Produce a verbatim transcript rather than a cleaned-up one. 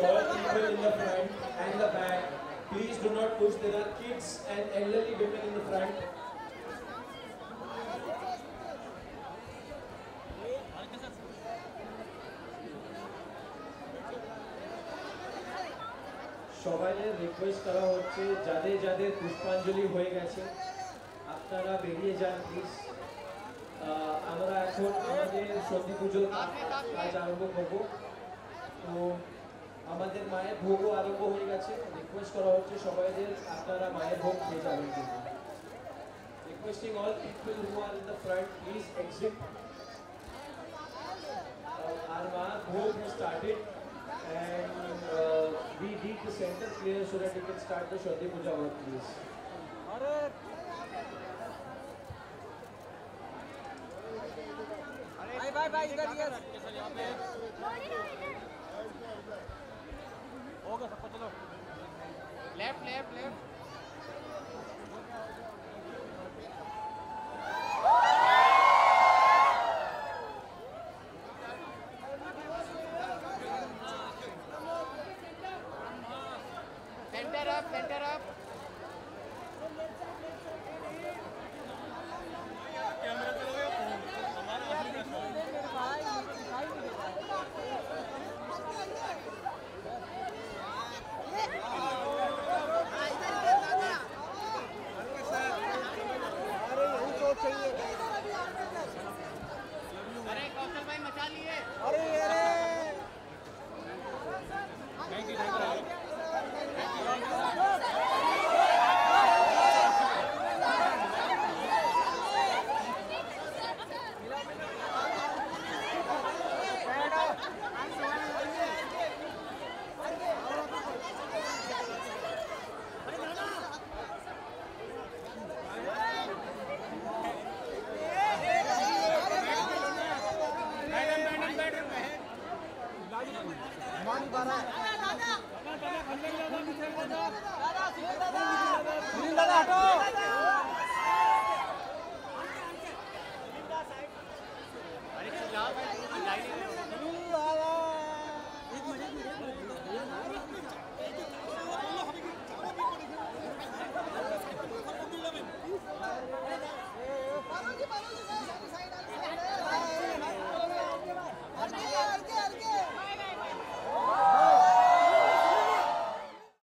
to all people in the front and the back. Please do not push. There are kids and elderly women in the front. সবাইকে request করা হচ্ছে যাদের যাদের পুষ্পাঞ্জলি হয়ে গেছে আপনারা বেরিয়ে যান প্লিজ। আমরা এখন আমাদের সন্ধি পূজোর কাজ আরম্ভ করব। তো আমাদের মায়ের ভোগও আরম্ভ হয়ে গেছে। রিকোয়েস্ট করা হচ্ছে সবাইকে আপনারা মায়ের ভোগ খেয়ে যাবেন। Requesting all people who are in the front please exit. আর মা ভোগ started and uh, we need the center clear so that we can start the Shodhi Puja work please. Bharat! Bye bye bye, idhar idhar. Hoga sabko chalo. Left left left.